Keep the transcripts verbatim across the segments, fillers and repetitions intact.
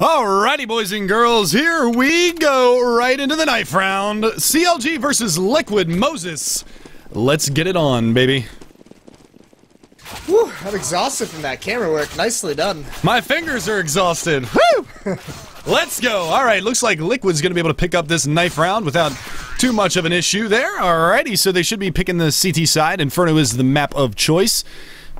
Alrighty, boys and girls, here we go right into the knife round. C L G versus Liquid Moses. Let's get it on, baby. Whew, I'm exhausted from that camera work. Nicely done. My fingers are exhausted. Woo! Let's go. Alright, looks like Liquid's going to be able to pick up this knife round without too much of an issue there. Alrighty, so they should be picking the C T side. Inferno is the map of choice.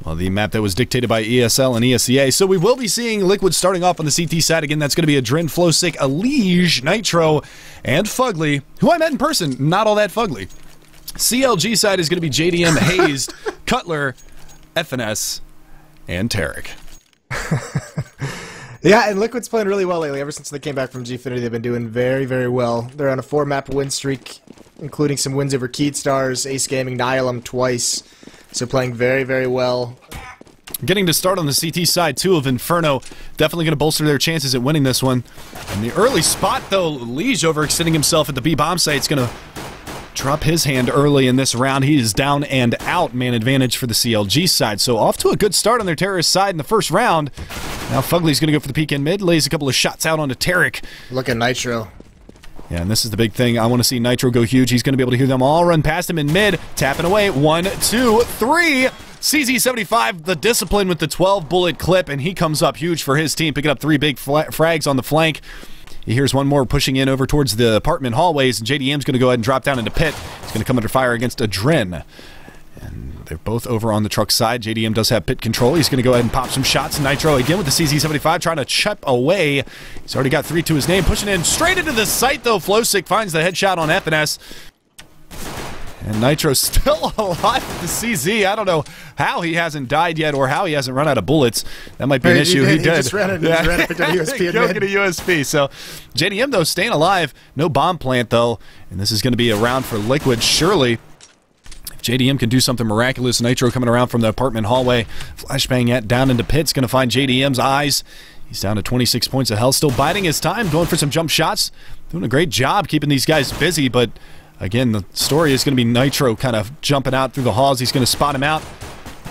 Well, the map that was dictated by E S L and E S E A. So we will be seeing Liquid starting off on the C T side. Again, that's going to be Adren, FlowSick, Aliege, Nitro, and Fugly, who I met in person. Not all that Fugly. C L G side is going to be J D M, Hazed, Cutler, F N S, and Tarik. Yeah, and Liquid's playing really well lately. Ever since they came back from Gfinity, they've been doing very, very well. They're on a four-map win streak, including some wins over Keyd Stars, Ace Gaming, Nihilum twice. So playing very, very well. Getting to start on the C T side, too, of Inferno. Definitely going to bolster their chances at winning this one. In the early spot, though, Liege overextending himself at the B-bomb site is going to drop his hand early in this round. He is down and out. Man advantage for the C L G side. So off to a good start on their terrorist side in the first round. Now Fugly's going to go for the peek in mid. Lays a couple of shots out onto Tarik. Look at Nitro. Yeah, and this is the big thing. I want to see Nitro go huge. He's going to be able to hear them all run past him in mid. Tapping away. One, two, three. C Z seventy-five, the discipline with the twelve bullet clip, and he comes up huge for his team, picking up three big frags on the flank. He hears one more pushing in over towards the apartment hallways, and J D M's going to go ahead and drop down into pit. He's going to come under fire against Adren. And they're both over on the truck side. J D M does have pit control. He's going to go ahead and pop some shots. Nitro again with the C Z seventy-five trying to chip away. He's already got three to his name. Pushing in straight into the site, though. FlowSick finds the headshot on F N S. And Nitro's still alive with the C Z. I don't know how he hasn't died yet or how he hasn't run out of bullets. That might be an issue. He did. He just ran it. He ran it. Picked up a U S P. Go get a U S P. So J D M, though, staying alive. No bomb plant, though. And this is going to be a round for Liquid, surely. J D M can do something miraculous. Nitro coming around from the apartment hallway. Flashbang at down into pits. Going to find J D M's eyes. He's down to twenty-six points of health. Still biding his time. Going for some jump shots. Doing a great job keeping these guys busy. But again, the story is going to be Nitro kind of jumping out through the halls. He's going to spot him out.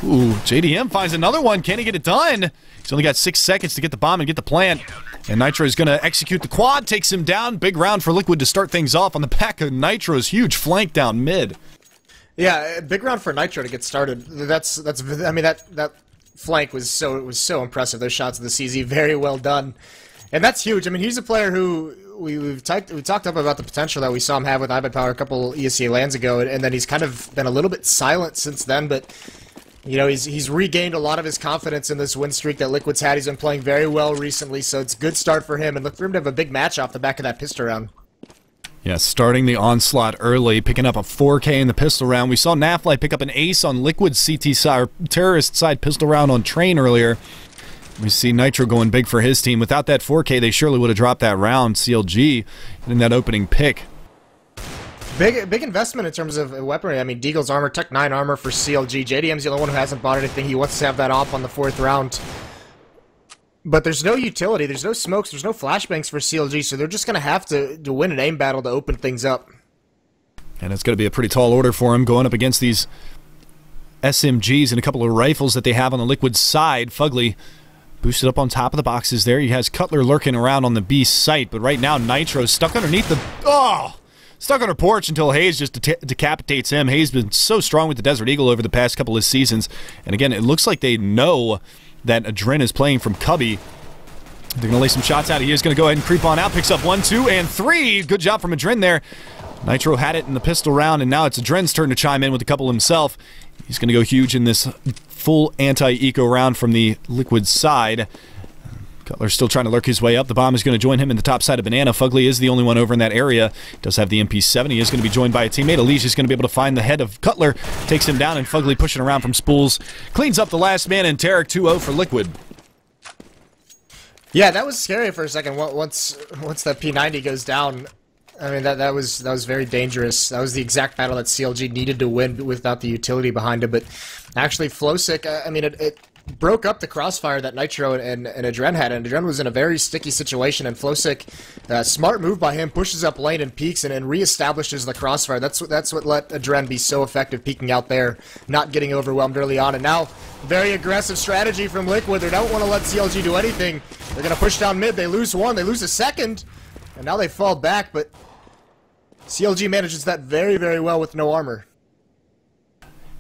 Ooh, J D M finds another one. Can he get it done? He's only got six seconds to get the bomb and get the plant. And Nitro is going to execute the quad. Takes him down. Big round for Liquid to start things off on the back of Nitro's huge flank down mid. Yeah, big round for Nitro to get started. That's that's. I mean, that that flank was so it was so impressive. Those shots of the C Z, very well done, and that's huge. I mean, he's a player who we we've talked we talked up about the potential that we saw him have with iBUYPOWER a couple E S E A lands ago, and, and then he's kind of been a little bit silent since then. But you know, he's he's regained a lot of his confidence in this win streak that Liquid's had. He's been playing very well recently, so it's a good start for him, and look for him to have a big match off the back of that pistol round. Yeah, starting the onslaught early, picking up a four K in the pistol round. We saw Nafly pick up an ace on Liquid's C T side, or terrorist side pistol round on Train earlier. We see Nitro going big for his team. Without that four K, they surely would have dropped that round. C L G in that opening pick. Big big investment in terms of weaponry. I mean, Deagle's armor, Tech nine armor for C L G. J D M's the only one who hasn't bought anything. He wants to have that off on the fourth round. But there's no utility, there's no smokes, there's no flashbangs for C L G, so they're just going to have to to win an aim battle to open things up. And it's going to be a pretty tall order for him, going up against these S M Gs and a couple of rifles that they have on the Liquid side. Fugly boosted up on top of the boxes there. He has Cutler lurking around on the B site, but right now Nitro's stuck underneath the... Oh! Stuck on her porch until Hayes just de decapitates him. Hayes been so strong with the Desert Eagle over the past couple of seasons. And again, it looks like they know that Adren is playing from Cubby. They're going to lay some shots out. He is going to go ahead and creep on out. Picks up one, two, and three. Good job from Adren there. Nitro had it in the pistol round, and now it's Adren's turn to chime in with a couple himself. He's going to go huge in this full anti-eco round from the Liquid side. Cutler's still trying to lurk his way up. The bomb is going to join him in the top side of Banana. Fugly is the only one over in that area. Does have the M P seven. He is going to be joined by a teammate. Aliege is going to be able to find the head of Cutler. Takes him down, and Fugly pushing around from spools. Cleans up the last man, and Tarik two oh for Liquid. Yeah, that was scary for a second. Once once that P ninety goes down, I mean, that, that, was, that was very dangerous. That was the exact battle that C L G needed to win without the utility behind it. But actually, FlowSick, I mean, it... it broke up the crossfire that Nitro and, and Adren had, and Adren was in a very sticky situation, and FlowSick, uh, smart move by him, pushes up lane and peeks and, and reestablishes the crossfire. That's what, that's what let Adren be so effective, peeking out there, not getting overwhelmed early on, and now very aggressive strategy from Liquid. They don't want to let C L G do anything. They're going to push down mid, they lose one, they lose a second, and now they fall back, but C L G manages that very, very well with no armor.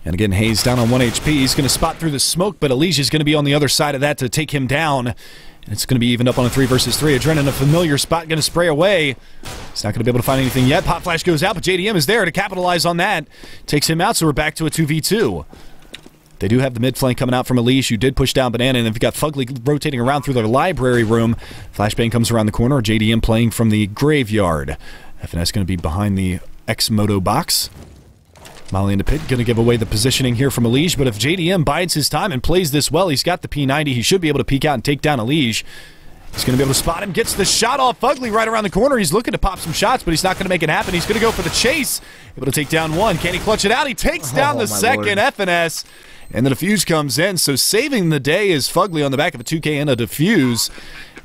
And again, Hayes down on one H P. He's going to spot through the smoke, but Aliege is going to be on the other side of that to take him down. And it's going to be evened up on a three versus three. Adren in a familiar spot, going to spray away. He's not going to be able to find anything yet. Pop Flash goes out, but J D M is there to capitalize on that. Takes him out, so we're back to a two v two. They do have the mid flank coming out from Aliege, who did push down Banana, and then we've got Fugly rotating around through their library room. Flashbang comes around the corner. J D M playing from the graveyard. F N S going to be behind the X-Moto box. Molly in the pit, going to give away the positioning here from Aliege, but if J D M bides his time and plays this well, he's got the P ninety, he should be able to peek out and take down Aliege. He's going to be able to spot him, gets the shot off Fugly right around the corner. He's looking to pop some shots, but he's not going to make it happen. He's going to go for the chase, able to take down one. Can he clutch it out? He takes down oh, the second. Lord. F N S, and the defuse comes in, so saving the day is Fugly on the back of a two K and a defuse,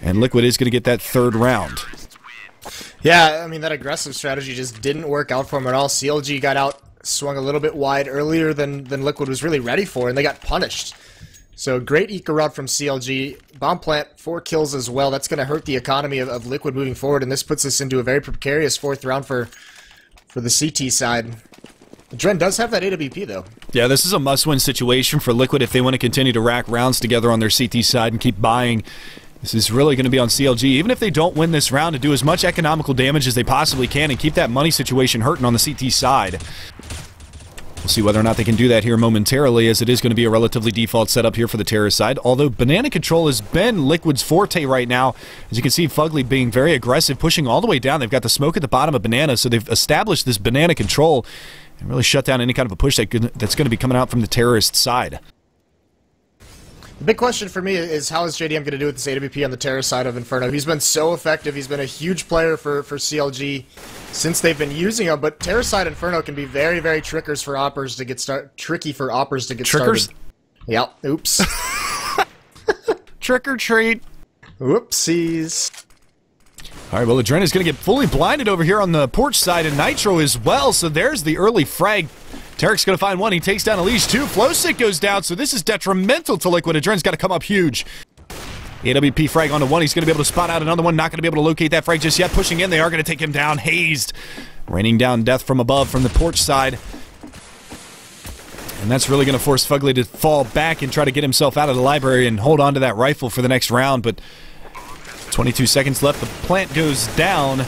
and Liquid is going to get that third round. Yeah, I mean, that aggressive strategy just didn't work out for him at all. C L G got out, swung a little bit wide earlier than, than Liquid was really ready for, and they got punished. So great eco route from C L G. Bomb plant, four kills as well. That's going to hurt the economy of, of Liquid moving forward, and this puts us into a very precarious fourth round for for the C T side. Dren does have that A W P, though. Yeah, this is a must-win situation for Liquid if they want to continue to rack rounds together on their C T side and keep buying. This is really going to be on C L G, even if they don't win this round, to do as much economical damage as they possibly can and keep that money situation hurting on the C T side. We'll see whether or not they can do that here momentarily, as it is going to be a relatively default setup here for the Terror side, although Banana Control has been Liquid's forte right now. As you can see, Fugly being very aggressive, pushing all the way down. They've got the smoke at the bottom of Banana, so they've established this Banana Control and really shut down any kind of a push that could, that's going to be coming out from the Terrorist side. The big question for me is, how is J D M going to do with this A W P on the Terror side of Inferno? He's been so effective. He's been a huge player for, for C L G since they've been using him, but Terror side Inferno can be very, very trickers for oppers to get start tricky for oppers to get trickers? started. Yep. Oops. Trick or treat. Whoopsies. All right, well, Adren is going to get fully blinded over here on the porch side, and Nitro as well, so there's the early frag. Tarek's going to find one. He takes down Aliege, too. FlowSick goes down, so this is detrimental to Liquid. Adren's got to come up huge. A W P frag onto one. He's going to be able to spot out another one. Not going to be able to locate that frag just yet. Pushing in, they are going to take him down. Hazed. Raining down death from above from the porch side. And that's really going to force Fugly to fall back and try to get himself out of the library and hold on to that rifle for the next round. But twenty-two seconds left. The plant goes down.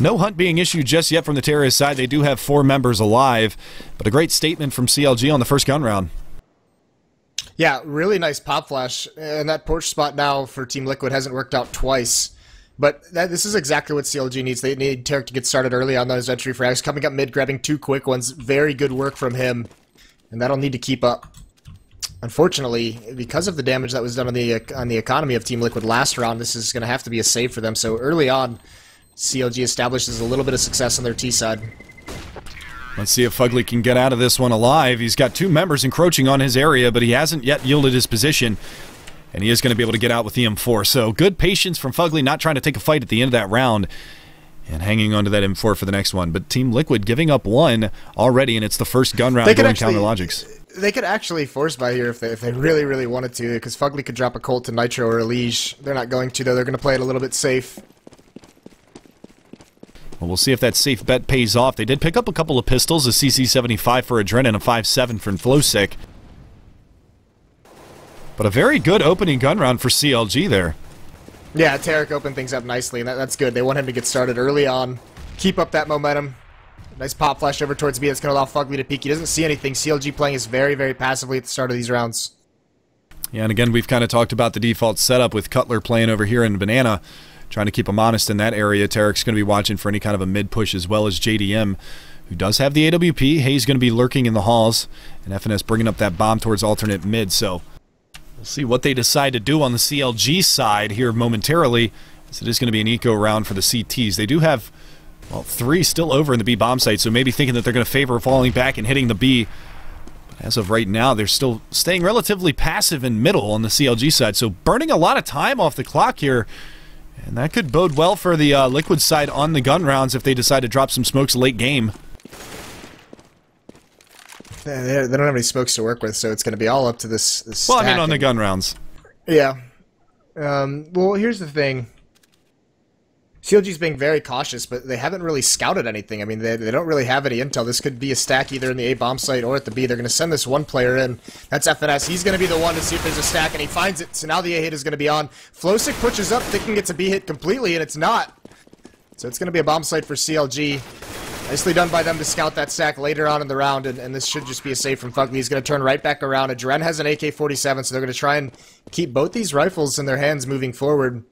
No hunt being issued just yet from the Terrorist side. They do have four members alive, but a great statement from C L G on the first gun round. Yeah, really nice pop flash, and that porch spot now for Team Liquid hasn't worked out twice. But that, this is exactly what C L G needs. They need Tarik to get started early on those entry frags. Coming up mid, grabbing two quick ones. Very good work from him, and that'll need to keep up. Unfortunately, because of the damage that was done on the on the economy of Team Liquid last round, this is going to have to be a save for them. So early on, C L G establishes a little bit of success on their T side. Let's see if Fugly can get out of this one alive. He's got two members encroaching on his area, but he hasn't yet yielded his position. And he is going to be able to get out with the M four. So good patience from Fugly, not trying to take a fight at the end of that round. And hanging on to that M four for the next one. But Team Liquid giving up one already, and it's the first gun round going Counter Logics. They could actually force buy here if they, if they really, really wanted to, because Fugly could drop a Colt to Nitro or Aliege. They're not going to, though. They're going to play it a little bit safe. Well, we'll see if that safe bet pays off. They did pick up a couple of pistols, a C C seventy-five for Adren and a five seven for FlowSick. But a very good opening gun round for C L G there. Yeah, Tarik opened things up nicely, and that, that's good. They want him to get started early on. Keep up that momentum. Nice pop flash over towards B. That's going to allow Fugly to peek. He doesn't see anything. C L G playing is very, very passively at the start of these rounds. Yeah, and again, we've kind of talked about the default setup with Cutler playing over here in Banana, trying to keep him honest in that area. Tarek's going to be watching for any kind of a mid-push, as well as J D M, who does have the A W P. Hayes going to be lurking in the halls, and F N S bringing up that bomb towards alternate mid. So we'll see what they decide to do on the C L G side here momentarily, as it is going to be an eco round for the C Ts. They do have, well, three still over in the B bomb site, so maybe thinking that they're going to favor falling back and hitting the B. As of right now, they're still staying relatively passive in middle on the C L G side, so burning a lot of time off the clock here. And that could bode well for the uh, Liquid side on the gun rounds if they decide to drop some smokes late game. Yeah, they don't have any smokes to work with, so it's going to be all up to this, this stack. Well, I mean, on and, the gun rounds. Yeah. Um, well, here's the thing. C L G's being very cautious, but they haven't really scouted anything. I mean, they, they don't really have any intel. This could be a stack either in the A bomb site or at the B. They're going to send this one player in. That's F N S. He's going to be the one to see if there's a stack, and he finds it. So now the A hit is going to be on. FlowSick pushes up, thinking it's a B hit completely, and it's not. So it's going to be a bomb site for C L G. Nicely done by them to scout that stack later on in the round, and, and this should just be a save from Fugly. He's going to turn right back around. Adren has an A K forty-seven, so they're going to try and keep both these rifles in their hands moving forward.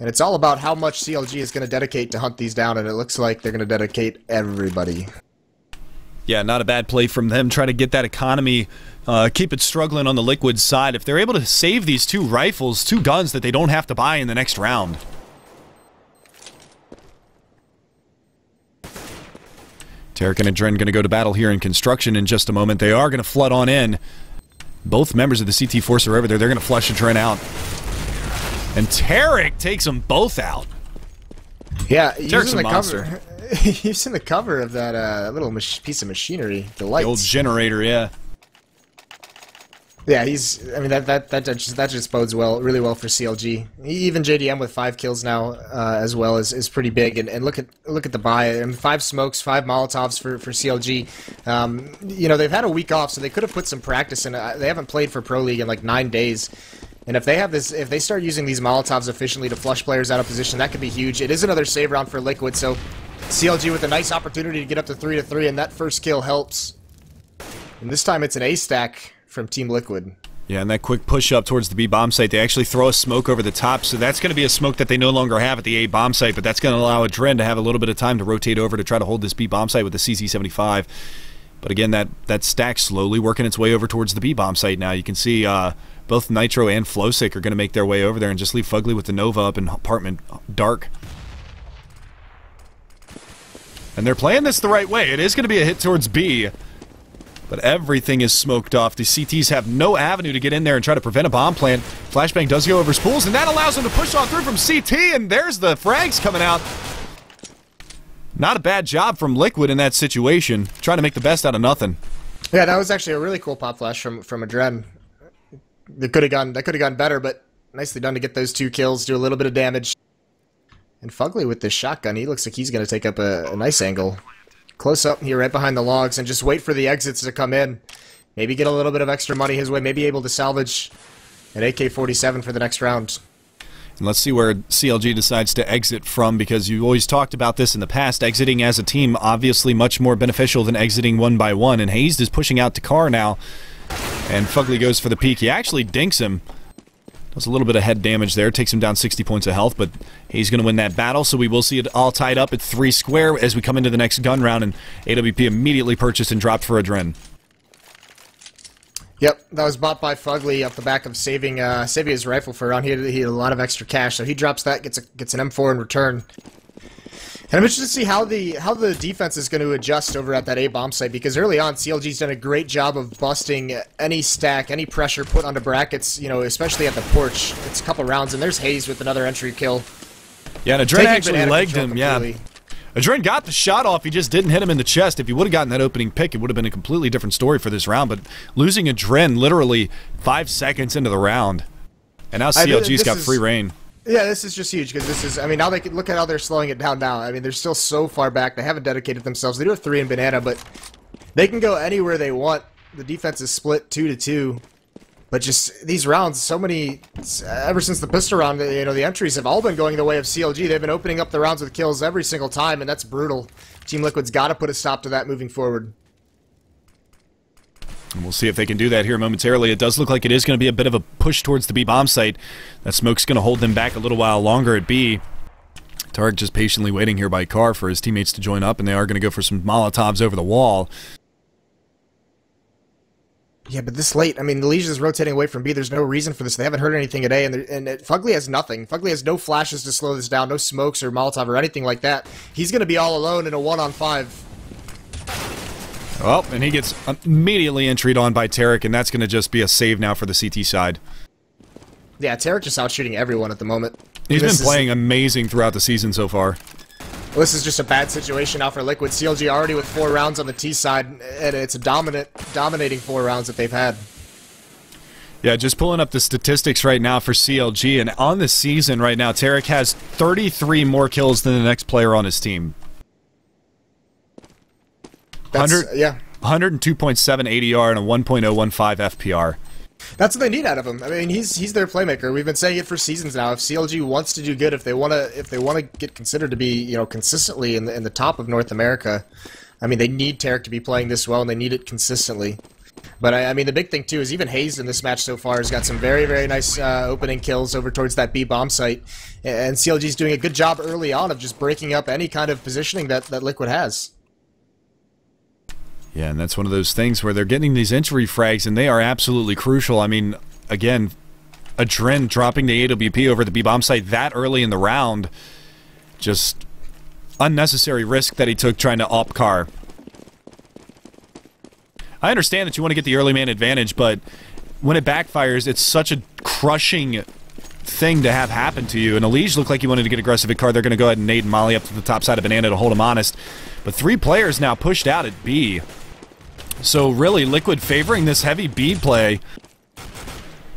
And it's all about how much C L G is going to dedicate to hunt these down, and it looks like they're going to dedicate everybody. Yeah, not a bad play from them, trying to get that economy, uh, keep it struggling on the Liquid side. If they're able to save these two rifles, two guns that they don't have to buy in the next round. Tarik and Adren going to go to battle here in construction in just a moment. They are going to flood on in. Both members of the C T force are over there. They're going to flush Adren out. And Tarik takes them both out. Yeah, Tarek's using the cover. Using the cover of that uh, little mach piece of machinery, the lights. The old generator, yeah. Yeah, he's. I mean, that that that just, that just bodes well, really well for C L G. Even J D M with five kills now, uh, as well, is is pretty big. And, and look at look at the buy. I mean, five smokes, five Molotovs for for C L G. Um, you know, they've had a week off, so they could have put some practice in. They haven't played for Pro League in like nine days. And if they have this, if they start using these Molotovs efficiently to flush players out of position, that could be huge. It is another save round for Liquid, so C L G with a nice opportunity to get up to three to three, and that first kill helps. And this time it's an A stack from Team Liquid. Yeah, and that quick push up towards the B bomb site, they actually throw a smoke over the top, so that's going to be a smoke that they no longer have at the A bomb site, but that's going to allow Adren to have a little bit of time to rotate over to try to hold this B bomb site with the C C seventy-five. But again, that that stack slowly working its way over towards the B bomb site now. You can see. Uh, Both Nitro and FlowSick are going to make their way over there and just leave Fugly with the Nova up in apartment dark. And they're playing this the right way. It is going to be a hit towards B, but everything is smoked off. The C Ts have no avenue to get in there and try to prevent a bomb plant. Flashbang does go over his pools, and that allows him to push on through from C T, and there's the frags coming out. Not a bad job from Liquid in that situation, trying to make the best out of nothing. Yeah, that was actually a really cool pop flash from, from Adren. They could have gone. That could have gone better, but nicely done to get those two kills, do a little bit of damage. And Fugly with this shotgun, he looks like he's going to take up a, a nice angle. Close up here, right behind the logs, and just wait for the exits to come in. Maybe get a little bit of extra money his way. Maybe able to salvage an A K forty-seven for the next round. And let's see where C L G decides to exit from, because you always talked about this in the past. Exiting as a team, obviously much more beneficial than exiting one by one. And Hazed is pushing out to Car now. And Fugly goes for the peek. He actually dinks him. Does a little bit of head damage there. Takes him down sixty points of health, but he's going to win that battle, so we will see it all tied up at three square as we come into the next gun round, and A W P immediately purchased and dropped for Adren. Yep, that was bought by Fugly up the back of saving uh, saving his rifle for around. He had, he had a lot of extra cash, so he drops that, gets, a, gets an M four in return. And I'm interested to see how the how the defense is going to adjust over at that A bomb site, because early on C L G's done a great job of busting any stack, any pressure put onto brackets, you know, especially at the porch. It's a couple rounds, and there's Hazed with another entry kill. Yeah, and Adren actually legged him. Completely. Yeah, Adren got the shot off. He just didn't hit him in the chest. If he would have gotten that opening pick, it would have been a completely different story for this round. But losing Adren literally five seconds into the round, and now C L G's got free reign. Yeah, this is just huge, because this is, I mean, now they can look at how they're slowing it down now. I mean, they're still so far back. They haven't dedicated themselves. They do have three in banana, but they can go anywhere they want. The defense is split two to two, but just these rounds, so many, ever since the pistol round, you know, the entries have all been going the way of C L G. They've been opening up the rounds with kills every single time, and that's brutal. Team Liquid's got to put a stop to that moving forward. And we'll see if they can do that here momentarily. It does look like it is going to be a bit of a push towards the B bomb site. That smoke's going to hold them back a little while longer at B. Tarik just patiently waiting here by Car for his teammates to join up, and they are going to go for some Molotovs over the wall. Yeah, but this late, I mean, the Legion is rotating away from B. There's no reason for this. They haven't heard anything today, and, and it, Fugly has nothing. Fugly has no flashes to slow this down, no smokes or Molotov or anything like that. He's going to be all alone in a one on five. Oh, and he gets immediately entried on by Tarik, and that's going to just be a save now for the C T side. Yeah, Tarik just out-shooting everyone at the moment. He's this been playing amazing throughout the season so far. Well, this is just a bad situation now for Liquid. C L G already with four rounds on the T side, and it's a dominant, dominating four rounds that they've had. Yeah, just pulling up the statistics right now for C L G, and on the season right now, Tarik has thirty-three more kills than the next player on his team. That's, yeah, one oh two point seven A D R and a one point oh one five F P R. That's what they need out of him. I mean, he's he's their playmaker. We've been saying it for seasons now. If C L G wants to do good, if they want to, if they want to get considered to be, you know, consistently in the, in the top of North America, I mean, they need Tarik to be playing this well, and they need it consistently. But I, I mean, the big thing too is even Hazed in this match so far has got some very, very nice uh, opening kills over towards that B bomb site, and C L G's doing a good job early on of just breaking up any kind of positioning that that Liquid has. Yeah, and that's one of those things where they're getting these entry frags, and they are absolutely crucial. I mean, again, Adren dropping the A W P over the B-bomb site that early in the round. Just unnecessary risk that he took trying to op car. I understand that you want to get the early man advantage, but when it backfires, it's such a crushing thing to have happen to you. And Aliege looked like he wanted to get aggressive at car. They're going to go ahead and nade and molly up to the top side of Banana to hold him honest. But three players now pushed out at B. So really, Liquid favoring this heavy B play.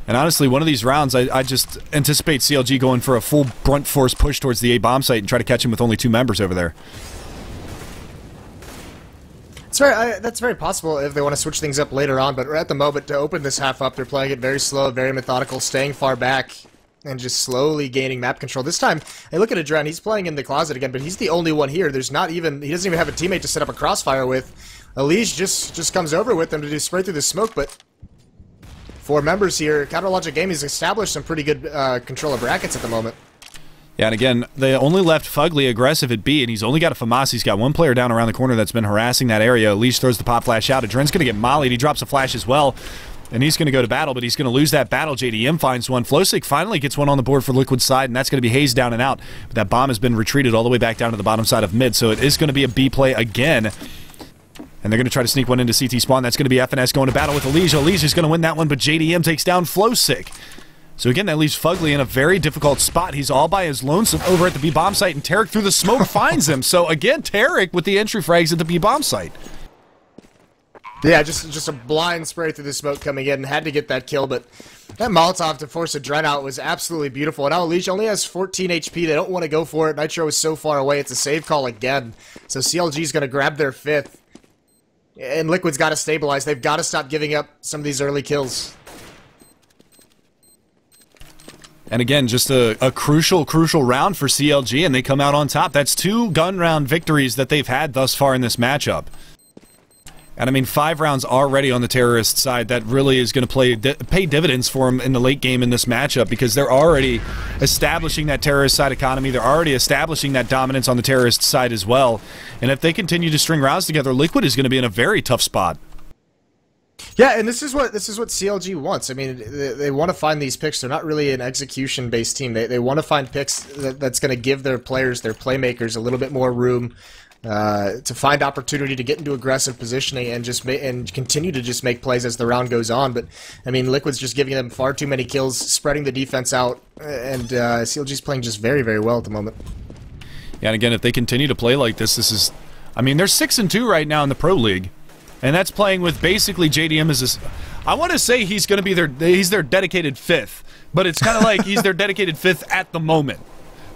And honestly, one of these rounds, I, I just anticipate C L G going for a full brunt force push towards the A bomb site and try to catch him with only two members over there. It's very, I, that's very possible if they want to switch things up later on, but at the moment, to open this half up, they're playing it very slow, very methodical, staying far back, and just slowly gaining map control. This time, I look at Adren, he's playing in the closet again, but he's the only one here. There's not even, he doesn't even have a teammate to set up a crossfire with. Aliege just, just comes over with them to do spray through the smoke, but four members here. Counter Logic Gaming has established some pretty good uh, control of brackets at the moment. Yeah, and again, they only left Fugly aggressive at B, and he's only got a FAMAS. He's got one player down around the corner that's been harassing that area. Aliege throws the pop flash out. Adren's going to get mollied. He drops a flash as well. And he's going to go to battle, but he's going to lose that battle. J D M finds one. FlowSick finally gets one on the board for Liquid side, and that's going to be Hazed down and out. But that bomb has been retreated all the way back down to the bottom side of mid, so it is going to be a B play again. And they're going to try to sneak one into C T spawn. That's going to be F N S going to battle with Aliege. Aliege is going to win that one, but J D M takes down FlowSick. So again, that leaves Fugly in a very difficult spot. He's all by his lonesome over at the B bomb site, and Tarik through the smoke finds him. So again, Tarik with the entry frags at the B bomb site. Yeah, just just a blind spray through the smoke coming in. Had to get that kill, but that Molotov to force Adren out was absolutely beautiful. And now Aliege only has fourteen H P. They don't want to go for it. Nitro is so far away. It's a save call again. So C L G's going to grab their fifth. And Liquid's got to stabilize. They've got to stop giving up some of these early kills. And again, just a, a crucial, crucial round for C L G, and they come out on top. That's two gun round victories that they've had thus far in this matchup. And I mean, five rounds already on the terrorist side. That really is going to play di pay dividends for them in the late game in this matchup, because they're already establishing that terrorist side economy. They're already establishing that dominance on the terrorist side as well. And if they continue to string rounds together, Liquid is going to be in a very tough spot. Yeah, and this is what this is what C L G wants. I mean, they, they want to find these picks. They're not really an execution-based team. They they want to find picks that, that's going to give their players, their playmakers, a little bit more room. Uh, to find opportunity to get into aggressive positioning and just ma and continue to just make plays as the round goes on. But I mean, Liquid's just giving them far too many kills, spreading the defense out, and uh, C L G's playing just very, very well at the moment. Yeah, and again, if they continue to play like this, this is, I mean, they're six and two right now in the Pro League, and that's playing with basically J D M as this. I want to say he's going to be their he's their dedicated fifth, but it's kind of like he's their dedicated fifth at the moment.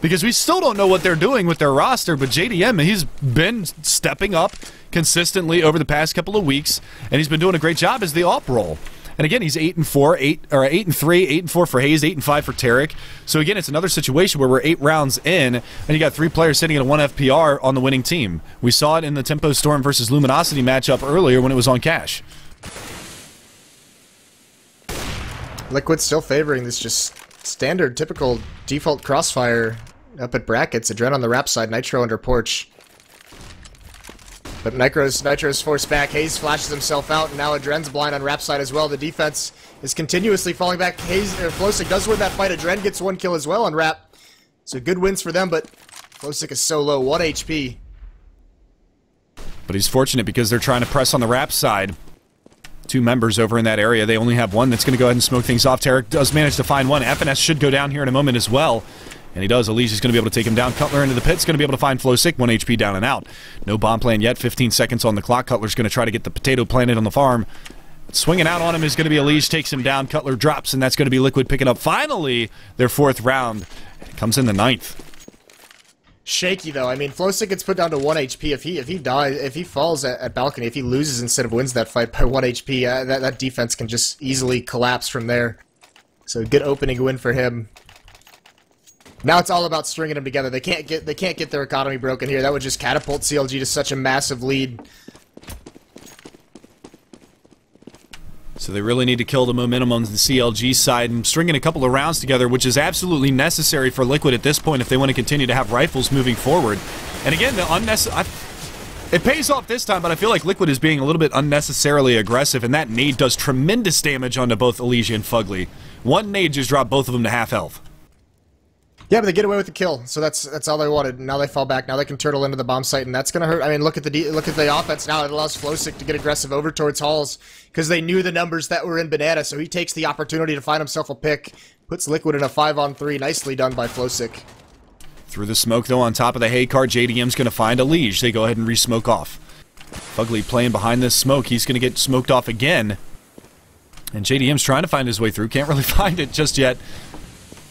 Because we still don't know what they're doing with their roster, but J D M, he's been stepping up consistently over the past couple of weeks, and he's been doing a great job as the op role. And again, he's eight and four, eight or eight and three, eight and four for Hazed, eight and five for Tarik. So again, it's another situation where we're eight rounds in, and you got three players sitting at a one F P R on the winning team. We saw it in the Tempo Storm versus Luminosity matchup earlier when it was on cash. Liquid's still favoring this just standard, typical default crossfire. Up at brackets, Adren on the wrap side, Nitro under porch. But Nitro's, Nitro's forced back, Hazed flashes himself out, and now Adren's blind on wrap side as well. The defense is continuously falling back. Hazed, er, FlowSick does win that fight, Adren gets one kill as well on wrap. So good wins for them, but FlowSick is so low, one H P. But he's fortunate because they're trying to press on the Rap side. Two members over in that area. They only have one that's going to go ahead and smoke things off. Tarik does manage to find one. F N S should go down here in a moment as well. And he does. Aliege is going to be able to take him down. Cutler into the pit. He's going to be able to find FlowSick. One H P down and out. No bomb plan yet. fifteen seconds on the clock. Cutler's going to try to get the potato planted on the farm. But swinging out on him is going to be Aliege. Takes him down. Cutler drops, and that's going to be Liquid picking up finally their fourth round. And it comes in the ninth. Shaky though. I mean, FlowSick gets put down to one H P. If he if he dies, if he falls at, at balcony, if he loses instead of wins that fight by one H P, uh, that that defense can just easily collapse from there. So good opening win for him. Now it's all about stringing them together. They can't get they can't get their economy broken here. That would just catapult C L G to such a massive lead. So they really need to kill the momentum on the C L G side and stringing a couple of rounds together, which is absolutely necessary for Liquid at this point if they want to continue to have rifles moving forward. And again, the unnecessary... It pays off this time, but I feel like Liquid is being a little bit unnecessarily aggressive, and that nade does tremendous damage onto both Aliege and Fugly. One nade just dropped both of them to half health. Yeah, but they get away with the kill, so that's that's all they wanted. Now they fall back. Now they can turtle into the bomb site, and that's gonna hurt. I mean, look at the de look at the offense now. It allows FlowSick to get aggressive over towards Halls because they knew the numbers that were in Banana, so he takes the opportunity to find himself a pick. Puts Liquid in a five on three. Nicely done by FlowSick. Through the smoke though, on top of the hay cart, J D M's gonna find Aliege. They go ahead and re-smoke off. Fugly playing behind this smoke. He's gonna get smoked off again. And J D M's trying to find his way through. Can't really find it just yet.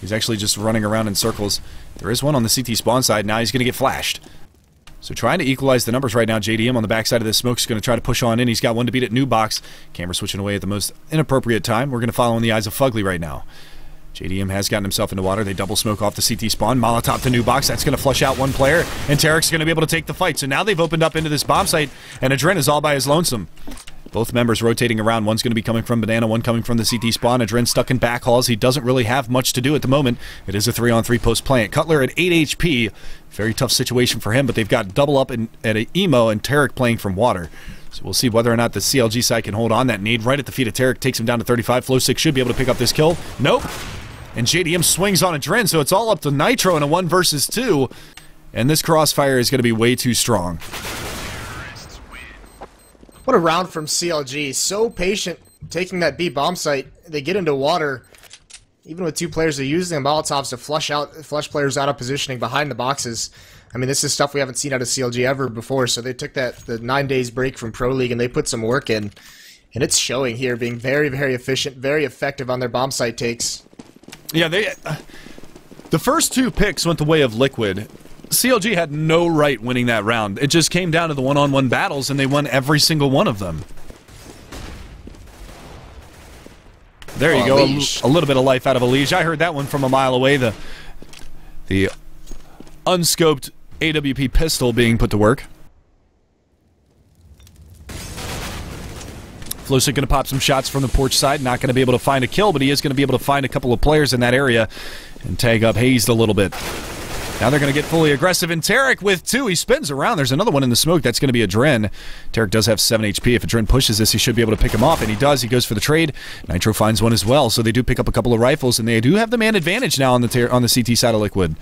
He's actually just running around in circles. There is one on the C T spawn side. Now he's going to get flashed. So trying to equalize the numbers right now. J D M on the backside of this smoke is going to try to push on in. He's got one to beat at New Box. Camera switching away at the most inappropriate time. We're going to follow in the eyes of Fugly right now. J D M has gotten himself into water. They double smoke off the C T spawn. Molotov to New Box. That's going to flush out one player. And Tarek's going to be able to take the fight. So now they've opened up into this bomb site. And Adren is all by his lonesome. Both members rotating around. One's going to be coming from Banana, one coming from the C T spawn. Adren stuck in back halls. He doesn't really have much to do at the moment. It is a three on three post plant. Cutler at eight H P. Very tough situation for him, but they've got double up in, at a Emo and Tarik playing from water. So we'll see whether or not the C L G side can hold on. That nade right at the feet of Tarik takes him down to thirty-five. FlowSick should be able to pick up this kill. Nope. And J D M swings on Adren, so it's all up to Nitro in a one versus two. And this crossfire is going to be way too strong. What a round from C L G. So patient taking that B bomb site. They get into water. Even with two players, they're using the Molotovs to flush out flush players out of positioning behind the boxes. I mean, this is stuff we haven't seen out of C L G ever before. So they took that the nine days break from Pro League and they put some work in. And it's showing here, being very, very efficient, very effective on their bomb site takes. Yeah, they uh, the first two picks went the way of Liquid. C L G had no right winning that round. It just came down to the one-on-one battles, and they won every single one of them. There you go. A, a little bit of life out of Aliege. I heard that one from a mile away. The, the unscoped A W P pistol being put to work. FlowSick going to pop some shots from the porch side. Not going to be able to find a kill, but he is going to be able to find a couple of players in that area and tag up Hazed a little bit. Now they're going to get fully aggressive, and Tarik with two. He spins around. There's another one in the smoke. That's going to be Adren. Tarik does have seven H P. If Adren pushes this, he should be able to pick him off, and he does. He goes for the trade. Nitro finds one as well, so they do pick up a couple of rifles, and they do have the man advantage now on the, on the C T side of Liquid.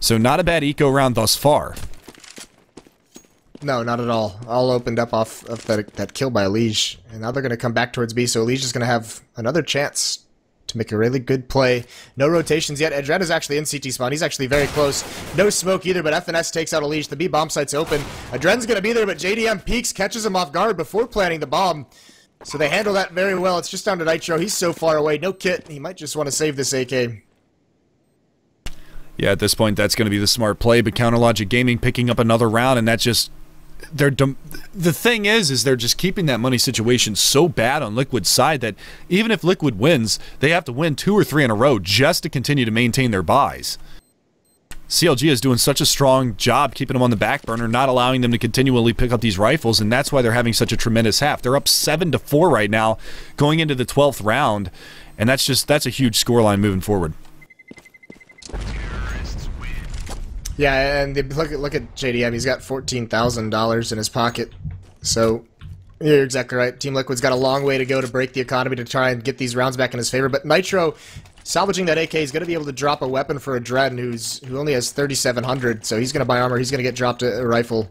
So not a bad eco round thus far. No, not at all. All opened up off of that, that kill by Aliege, and now they're going to come back towards B, so Aliege is going to have another chance to make a really good play. No rotations yet. Adren is actually in C T spawn. He's actually very close. No smoke either, but F N S takes out Aliege. The B bomb site's open. Adren's going to be there, but J D M peeks, catches him off guard before planting the bomb. So they handle that very well. It's just down to Nitro. He's so far away. No kit. He might just want to save this A K. Yeah, at this point, that's going to be the smart play, but Counter Logic Gaming picking up another round, and that just... They're the thing is, is they're just keeping that money situation so bad on Liquid's side that even if Liquid wins, they have to win two or three in a row just to continue to maintain their buys. C L G is doing such a strong job keeping them on the back burner, not allowing them to continually pick up these rifles, and that's why they're having such a tremendous half. They're up seven to four right now, going into the twelfth round, and that's just that's a huge scoreline moving forward. Yeah, and look at look at J D M. He's got fourteen thousand dollars in his pocket. So you're exactly right. Team Liquid's got a long way to go to break the economy to try and get these rounds back in his favor. But Nitro, salvaging that A K, is going to be able to drop a weapon for Adren, who's who only has thirty-seven hundred. So he's going to buy armor. He's going to get dropped a, a rifle.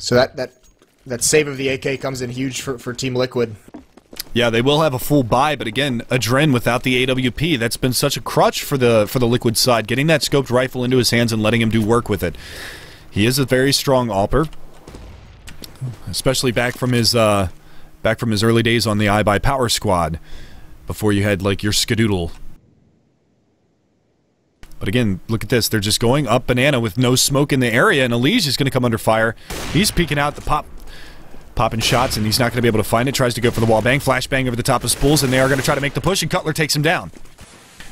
So that that that save of the A K comes in huge for for Team Liquid. Yeah, they will have a full buy, but again, Adren without the A W P, that's been such a crutch for the for the Liquid side. Getting that scoped rifle into his hands and letting him do work with it. He is a very strong AWPer, especially back from his uh, back from his early days on the iBUYPOWER squad, before you had like your Skadoodle. But again, look at this. They're just going up banana with no smoke in the area, and Aliege is going to come under fire. He's peeking out the pop, popping shots, and he's not going to be able to find it. Tries to go for the wall bang, flashbang over the top of spools, and they are going to try to make the push, and Cutler takes him down.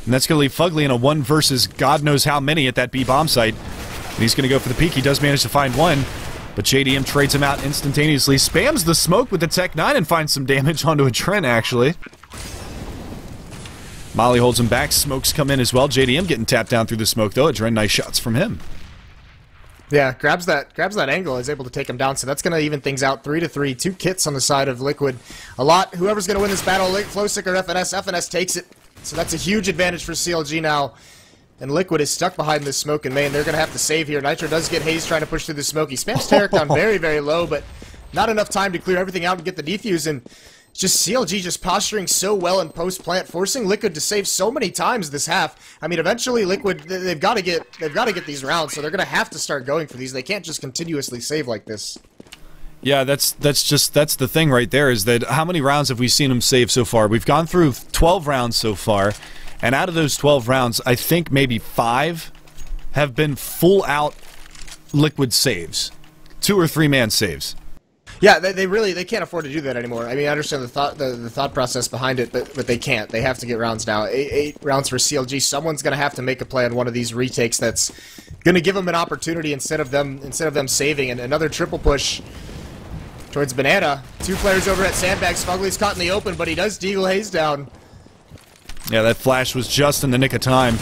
And that's going to leave Fugly in a one versus God knows how many at that B bomb site. And he's going to go for the peek. He does manage to find one, but J D M trades him out instantaneously, spams the smoke with the Tech nine, and finds some damage onto a Trent, actually. Molly holds him back, smokes come in as well. J D M getting tapped down through the smoke though. Adren, nice shots from him. Yeah, grabs that grabs that angle, is able to take him down, so that's going to even things out. Three to three, two kits on the side of Liquid. A lot, whoever's going to win this battle, FlowSick or F N S, F N S takes it. So that's a huge advantage for C L G now. And Liquid is stuck behind the smoke in Maine. They're going to have to save here. Nitro does get Hazed trying to push through the smoke. He spams Tarik down very, very low, but not enough time to clear everything out and get the defuse. And just C L G just posturing so well in post-plant, forcing Liquid to save so many times this half. I mean, eventually Liquid, they've got to get they've got to get these rounds, so they're going to have to start going for these. They can't just continuously save like this. Yeah, that's that's just that's the thing right there, is that how many rounds have we seen them save so far? We've gone through twelve rounds so far, and out of those twelve rounds, I think maybe five have been full-out Liquid saves, two or three-man saves. Yeah, they, they really they can't afford to do that anymore. I mean, I understand the thought the, the thought process behind it, but but they can't. They have to get rounds now. Eight, eight rounds for C L G. Someone's going to have to make a play on one of these retakes that's going to give them an opportunity instead of them instead of them saving. And another triple push towards Banana. Two players over at Sandbags. Fugly's caught in the open, but he does deagle Haze down. Yeah, that flash was just in the nick of time.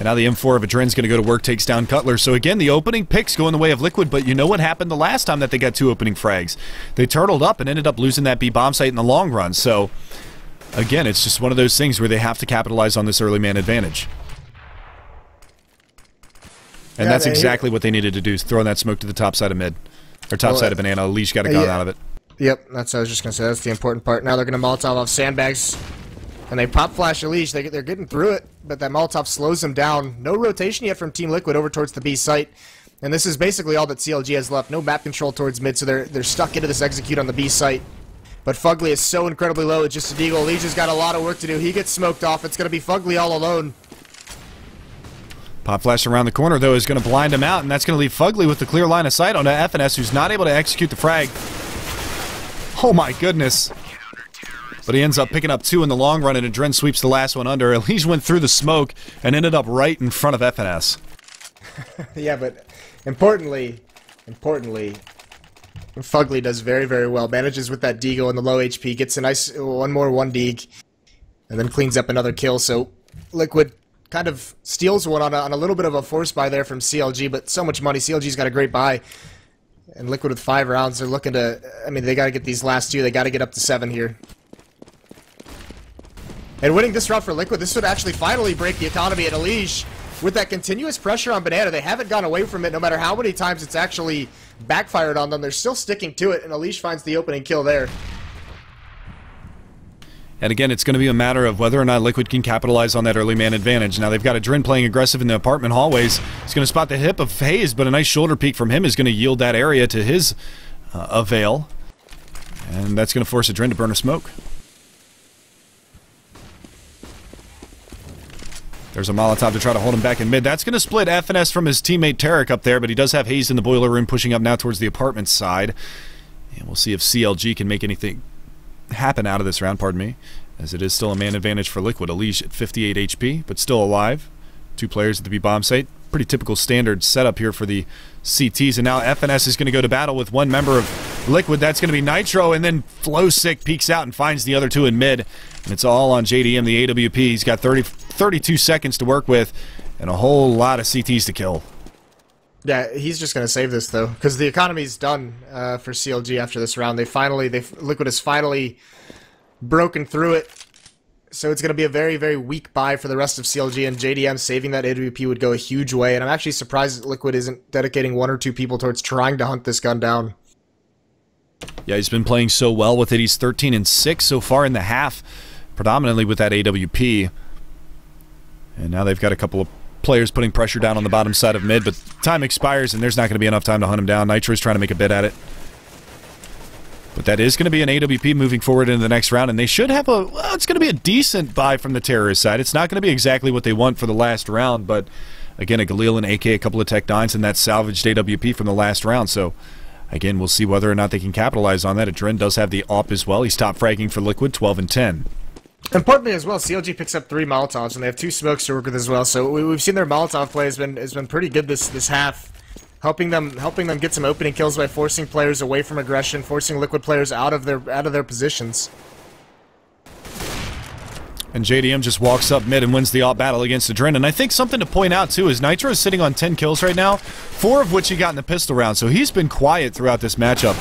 And now the M four of Adren's going to go to work, takes down Cutler. So again, the opening picks go in the way of Liquid, but you know what happened the last time that they got two opening frags? They turtled up and ended up losing that B bomb site in the long run. So again, it's just one of those things where they have to capitalize on this early man advantage. And yeah, that's exactly what they needed to do, throwing that smoke to the top side of mid. Or top well, side of Banana. Leash got a gun yeah. out of it. Yep, that's what I was just going to say. That's the important part. Now they're going to Molotov off Sandbags. And they pop flash Aliege. They, they're getting through it, but that Molotov slows them down. No rotation yet from Team Liquid over towards the B site. And this is basically all that C L G has left. No map control towards mid, so they're they're stuck into this execute on the B site. But Fugly is so incredibly low. It's just a deagle. Aliege has got a lot of work to do. He gets smoked off. It's going to be Fugly all alone. Pop flash around the corner, though, is going to blind him out, and that's going to leave Fugly with the clear line of sight on F N S, who's not able to execute the frag. Oh, my goodness. But he ends up picking up two in the long run, and Adren sweeps the last one under. Aliege went through the smoke and ended up right in front of F N S. Yeah, but importantly, importantly, Fugly does very, very well. Manages with that deagle and the low H P, gets a nice one more one deag, and then cleans up another kill. So Liquid kind of steals one on a, on a little bit of a force buy there from C L G, but so much money. C L G's got a great buy. And Liquid with five rounds, they're looking to, I mean, they got to get these last two. They got to get up to seven here. And winning this round for Liquid, this would actually finally break the economy at Aliege. With that continuous pressure on Banana, they haven't gone away from it no matter how many times it's actually backfired on them. They're still sticking to it, and Aliege finds the opening kill there. And again, it's going to be a matter of whether or not Liquid can capitalize on that early man advantage. Now they've got Adren playing aggressive in the apartment hallways. He's going to spot the hip of Haze, but a nice shoulder peek from him is going to yield that area to his uh, avail. And that's going to force Adren to burn a smoke. There's a Molotov to try to hold him back in mid. That's going to split F N S from his teammate Tarik up there, but he does have Haze in the boiler room pushing up now towards the apartment side. And we'll see if C L G can make anything happen out of this round, pardon me, as it is still a man advantage for Liquid. Aliege at fifty-eight H P, but still alive. Two players at the B bomb site. Pretty typical standard setup here for the C Ts, and now F N S is going to go to battle with one member of Liquid. That's going to be Nitro, and then FlowSick peeks out and finds the other two in mid, and it's all on J D M, the A W P. He's got thirty, thirty-two seconds to work with, and a whole lot of C Ts to kill. Yeah, he's just going to save this though, because the economy's done uh, for C L G after this round. They finally, they Liquid has finally broken through it. So it's going to be a very, very weak buy for the rest of C L G, and J D M saving that A W P would go a huge way, and I'm actually surprised that Liquid isn't dedicating one or two people towards trying to hunt this gun down. Yeah, he's been playing so well with it. He's thirteen and six so far in the half, predominantly with that A W P. And now they've got a couple of players putting pressure down on the bottom side of mid, but time expires, and there's not going to be enough time to hunt him down. Nitro's trying to make a bid at it. But that is going to be an A W P moving forward into the next round, and they should have a... Well, it's going to be a decent buy from the terrorist side. It's not going to be exactly what they want for the last round, but again, a Galil and A K, a couple of Tech Nines, and that salvaged A W P from the last round, so... Again, we'll see whether or not they can capitalize on that. Adren does have the A W P as well. He's top fragging for Liquid, twelve and ten. Importantly as well, C L G picks up three Molotovs, and they have two smokes to work with as well. So we, we've seen their Molotov play has been has been pretty good this this half, helping them helping them get some opening kills by forcing players away from aggression, forcing Liquid players out of their out of their positions. And J D M just walks up mid and wins the A W P battle against Adren. And I think something to point out, too, is Nitro is sitting on ten kills right now, four of which he got in the pistol round. So he's been quiet throughout this matchup.